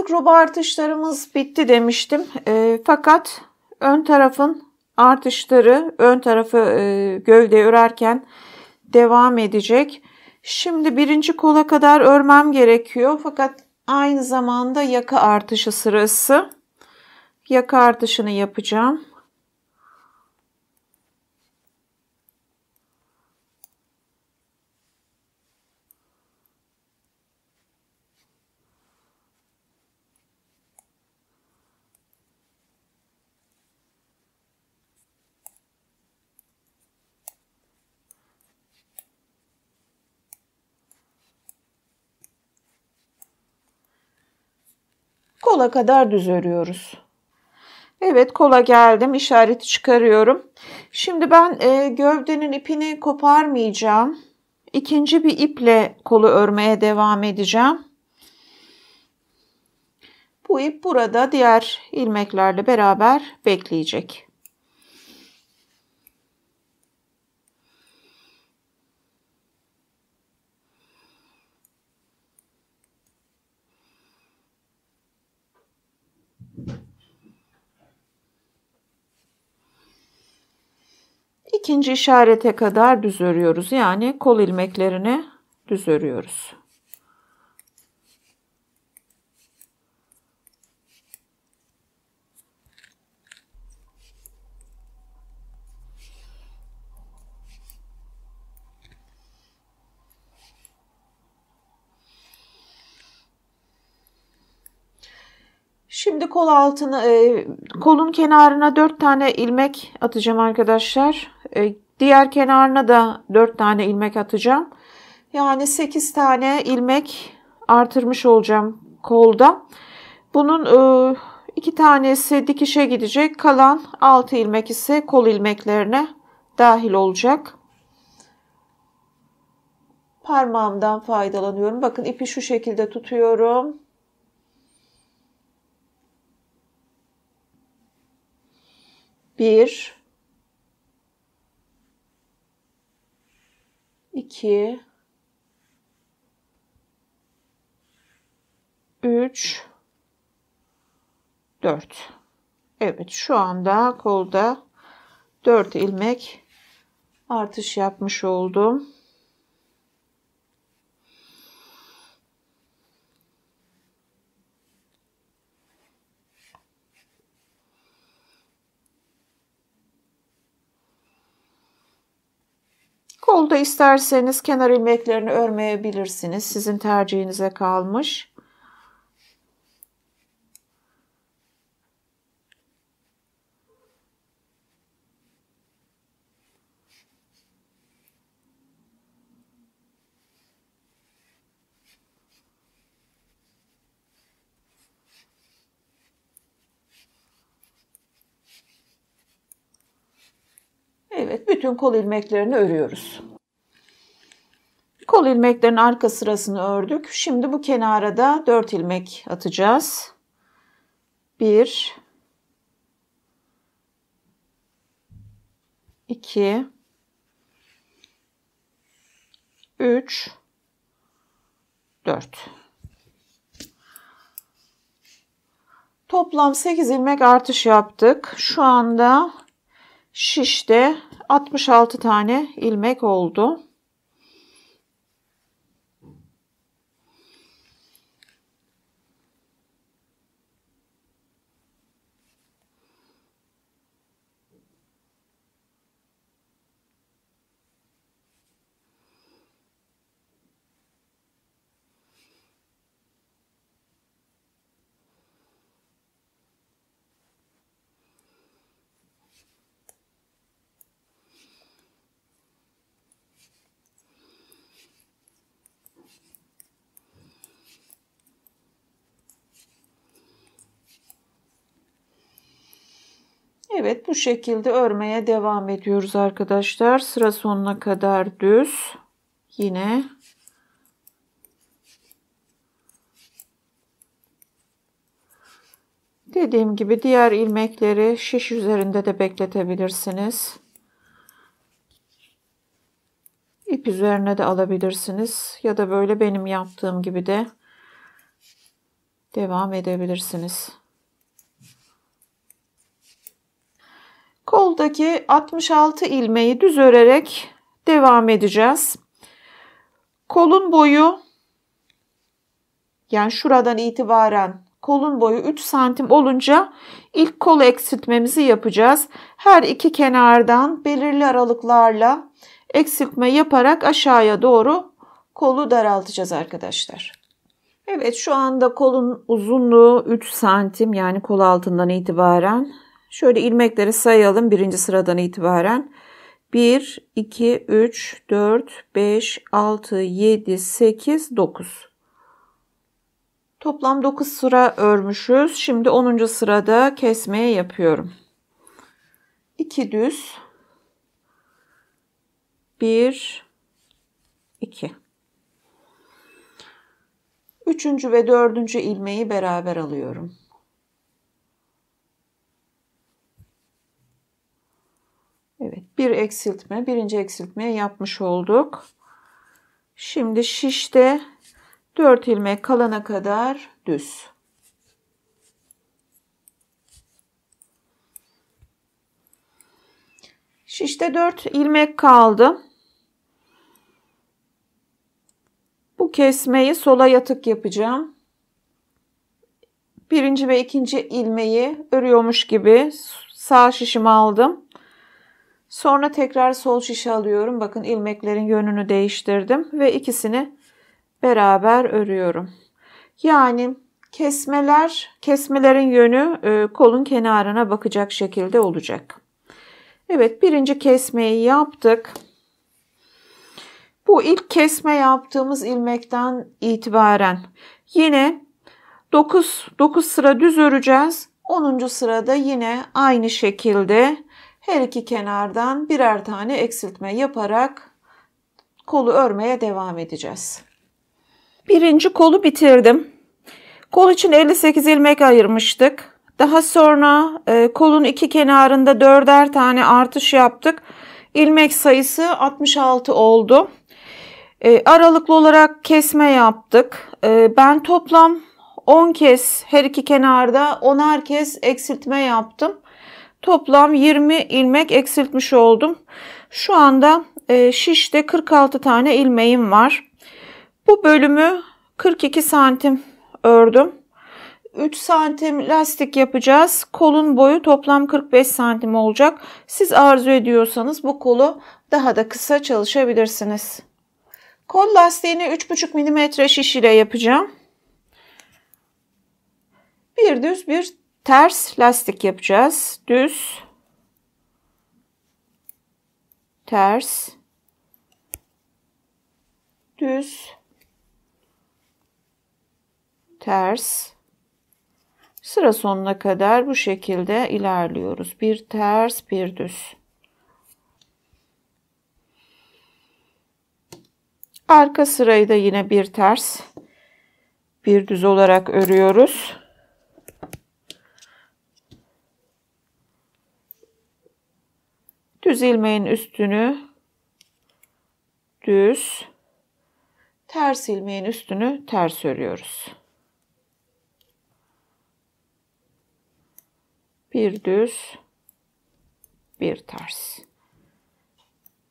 artık roba artışlarımız bitti demiştim. Fakat ön tarafın artışları, ön tarafı gövde örerken devam edecek. Şimdi birinci kola kadar örmem gerekiyor. Fakat aynı zamanda yaka artışı sırası. Yaka artışını yapacağım. Kola kadar düz örüyoruz. Evet, kola geldim. İşareti çıkarıyorum. Şimdi ben gövdenin ipini koparmayacağım. İkinci bir iple kolu örmeye devam edeceğim. Bu ip burada diğer ilmeklerle beraber bekleyecek. İkinci işarete kadar düz örüyoruz. Yani kol ilmeklerini düz örüyoruz. Şimdi kol altını, kolun kenarına 4 tane ilmek atacağım arkadaşlar. Diğer kenarına da 4 tane ilmek atacağım. Yani 8 tane ilmek artırmış olacağım kolda. Bunun 2 tanesi dikişe gidecek. Kalan 6 ilmek ise kol ilmeklerine dahil olacak. Parmağımdan faydalanıyorum. Bakın ipi şu şekilde tutuyorum. Bir, 2, 3, 4. Evet, şu anda kolda 4 ilmek artış yapmış oldum. Kolda isterseniz kenar ilmeklerini örmeyebilirsiniz. Sizin tercihinize kalmış. Evet, bütün kol ilmeklerini örüyoruz. Kol ilmeklerin arka sırasını ördük. Şimdi bu kenara da 4 ilmek atacağız. 1, 2, 3, 4. Toplam 8 ilmek artış yaptık. Şu anda şişte 66 tane ilmek oldu. Evet, bu şekilde örmeye devam ediyoruz arkadaşlar. Sıra sonuna kadar düz. Yine dediğim gibi diğer ilmekleri şiş üzerinde de bekletebilirsiniz. İp üzerine de alabilirsiniz ya da böyle benim yaptığım gibi de devam edebilirsiniz. Koldaki 66 ilmeği düz örerek devam edeceğiz. Kolun boyu, yani şuradan itibaren kolun boyu 3 santim olunca ilk kol eksiltmemizi yapacağız. Her iki kenardan belirli aralıklarla eksiltme yaparak aşağıya doğru kolu daraltacağız arkadaşlar. Evet, şu anda kolun uzunluğu 3 santim, yani kol altından itibaren. Şöyle ilmekleri sayalım birinci sıradan itibaren. 1, 2, 3, 4, 5, 6, 7, 8, 9. Toplam 9 sıra örmüşüz. Şimdi 10. sırada kesmeye yapıyorum. 2 düz. 1, 2. 3. ve 4. ilmeği beraber alıyorum. Evet, bir eksiltme, birinci eksiltmeyi yapmış olduk. Şimdi şişte 4 ilmek kalana kadar düz. Şişte 4 ilmek kaldı. Bu kesmeyi sola yatık yapacağım. Birinci ve ikinci ilmeği örüyormuş gibi sağ şişimi aldım. Sonra tekrar sol şişe alıyorum. Bakın ilmeklerin yönünü değiştirdim ve ikisini beraber örüyorum. Yani kesmelerin yönü kolun kenarına bakacak şekilde olacak. Evet, birinci kesmeyi yaptık. Bu ilk kesme yaptığımız ilmekten itibaren yine 9 sıra düz öreceğiz. 10. sırada yine aynı şekilde her iki kenardan birer tane eksiltme yaparak kolu örmeye devam edeceğiz. Birinci kolu bitirdim. Kol için 58 ilmek ayırmıştık. Daha sonra kolun iki kenarında 4'er tane artış yaptık. İlmek sayısı 66 oldu. Aralıklı olarak kesme yaptık. Ben toplam 10 kez her iki kenarda 10'er kez eksiltme yaptım. Toplam 20 ilmek eksiltmiş oldum. Şu anda şişte 46 tane ilmeğim var. Bu bölümü 42 santim ördüm. 3 santim lastik yapacağız. Kolun boyu toplam 45 santim olacak. Siz arzu ediyorsanız bu kolu daha da kısa çalışabilirsiniz. Kol lastiğini 3,5 milimetre şiş ile yapacağım. Bir düz bir ters lastik yapacağız. Düz, ters, düz, ters. Sıra sonuna kadar bu şekilde ilerliyoruz. Bir ters, bir düz. Arka sırayı da yine bir ters, bir düz olarak örüyoruz. Düz ilmeğin üstünü düz, ters ilmeğin üstünü ters örüyoruz. Bir düz, bir ters.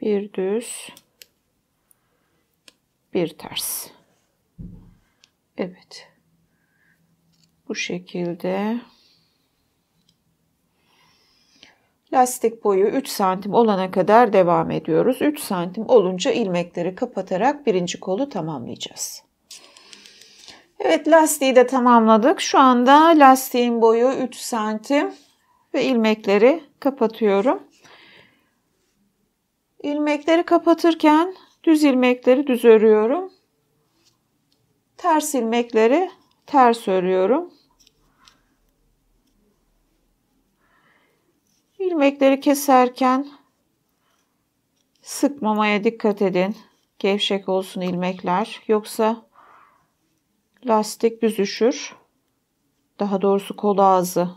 Bir düz, bir ters. Evet. Bu şekilde. Lastik boyu 3 santim olana kadar devam ediyoruz. 3 santim olunca ilmekleri kapatarak birinci kolu tamamlayacağız. Evet, lastiği de tamamladık. Şu anda lastiğin boyu 3 santim ve ilmekleri kapatıyorum. İlmekleri kapatırken düz ilmekleri düz örüyorum. Ters ilmekleri ters örüyorum. İlmekleri keserken sıkmamaya dikkat edin. Gevşek olsun ilmekler. Yoksa lastik büzüşür. Daha doğrusu kol ağzı.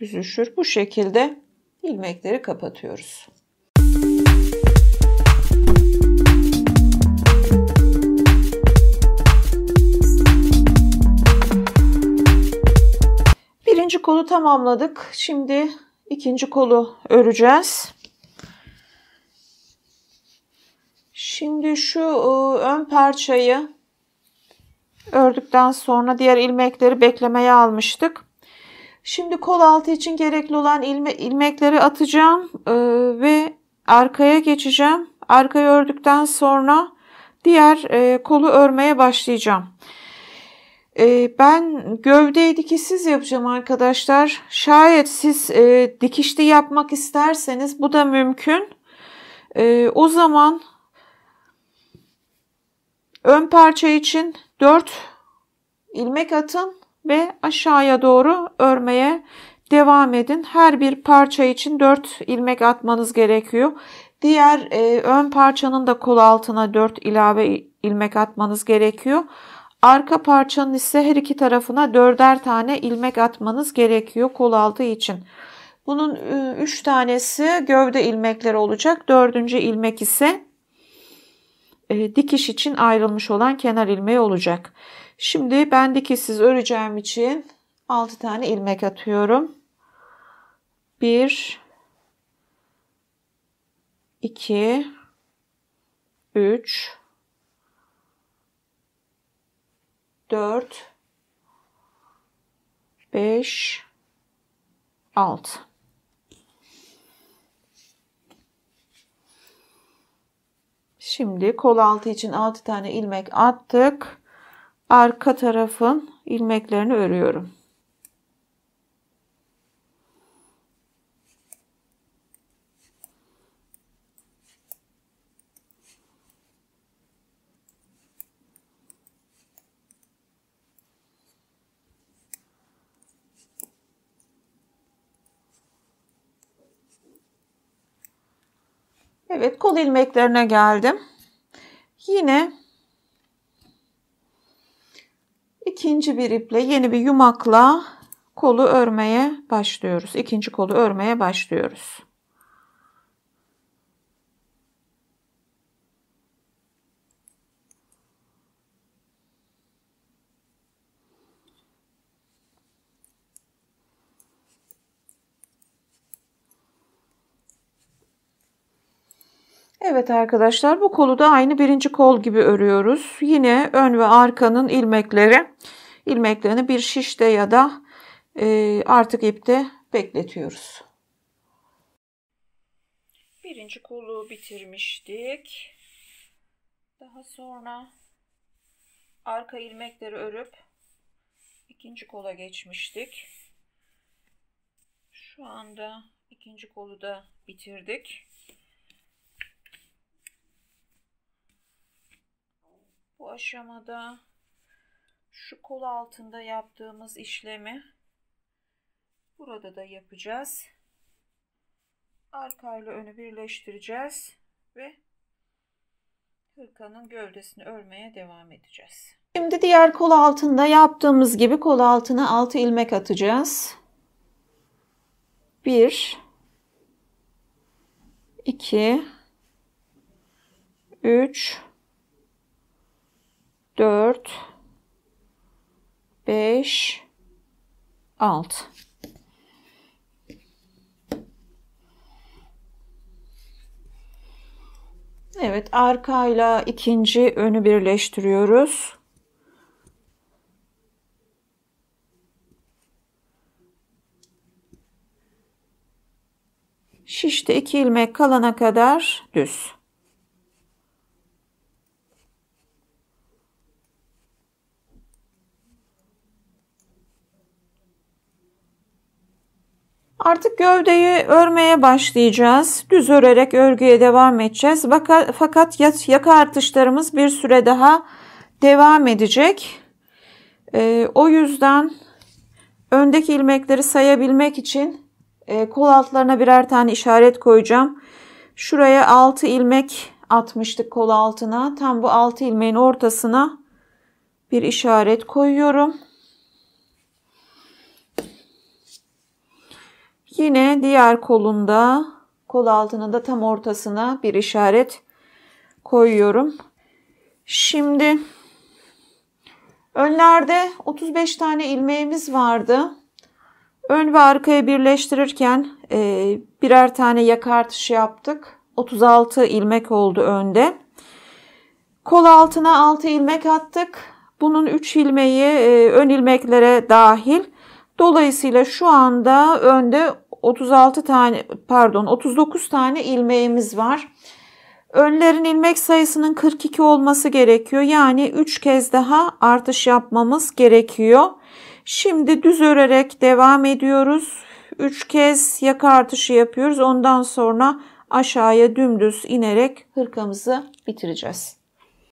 Büzüşür. Bu şekilde ilmekleri kapatıyoruz. tamamladık. Şimdi ikinci kolu öreceğiz. Şimdi şu ön parçayı ördükten sonra diğer ilmekleri beklemeye almıştık. Şimdi kol altı için gerekli olan ilmekleri atacağım ve arkaya geçeceğim. Arkayı ördükten sonra diğer kolu örmeye başlayacağım. Ben gövdeyi dikişsiz yapacağım arkadaşlar. Şayet siz dikişli yapmak isterseniz bu da mümkün. O zaman ön parça için 4 ilmek atın ve aşağıya doğru örmeye devam edin. Her bir parça için 4 ilmek atmanız gerekiyor. Diğer ön parçanın da kol altına 4 ilave ilmek atmanız gerekiyor. Arka parçanın ise her iki tarafına 4'er tane ilmek atmanız gerekiyor kol altı için. Bunun 3 tanesi gövde ilmekleri olacak. 4. ilmek ise dikiş için ayrılmış olan kenar ilmeği olacak. Şimdi ben dikişsiz öreceğim için 6 tane ilmek atıyorum. 1 2 3 4 5 6 Şimdi kol altı için 6 tane ilmek attık. Arka tarafın ilmeklerini örüyorum. Evet, kol ilmeklerine geldim. Yine ikinci bir iple, yeni bir yumakla kolu örmeye başlıyoruz. İkinci kolu örmeye başlıyoruz. Evet arkadaşlar, bu kolu da aynı birinci kol gibi örüyoruz. Yine ön ve arkanın ilmeklerini bir şişte ya da artık ipte bekletiyoruz. Birinci kolu bitirmiştik. Daha sonra arka ilmekleri örüp ikinci kola geçmiştik. Şu anda ikinci kolu da bitirdik. Bu aşamada şu kol altında yaptığımız işlemi burada da yapacağız. Arkayla önü birleştireceğiz ve hırkanın gövdesini örmeye devam edeceğiz. Şimdi diğer kol altında yaptığımız gibi kol altına 6 ilmek atacağız. 1 2 3 4 5 6. Evet, arkayla ikinci önü birleştiriyoruz. Şişte 2 ilmek kalana kadar düz. Artık gövdeyi örmeye başlayacağız. Düz örerek örgüye devam edeceğiz. Fakat yaka artışlarımız bir süre daha devam edecek. O yüzden öndeki ilmekleri sayabilmek için kol altlarına birer tane işaret koyacağım. Şuraya 6 ilmek atmıştık kol altına. Tam bu 6 ilmeğin ortasına bir işaret koyuyorum. Yine diğer kolunda, kol altının da tam ortasına bir işaret koyuyorum. Şimdi önlerde 35 tane ilmeğimiz vardı. Ön ve arkaya birleştirirken birer tane yak artışı yaptık. 36 ilmek oldu önde. Kol altına 6 ilmek attık. Bunun 3 ilmeği ön ilmeklere dahil. Dolayısıyla şu anda önde 39 tane ilmeğimiz var. Önlerin ilmek sayısının 42 olması gerekiyor. Yani 3 kez daha artış yapmamız gerekiyor. Şimdi düz örerek devam ediyoruz. 3 kez yaka artışı yapıyoruz. Ondan sonra aşağıya dümdüz inerek hırkamızı bitireceğiz.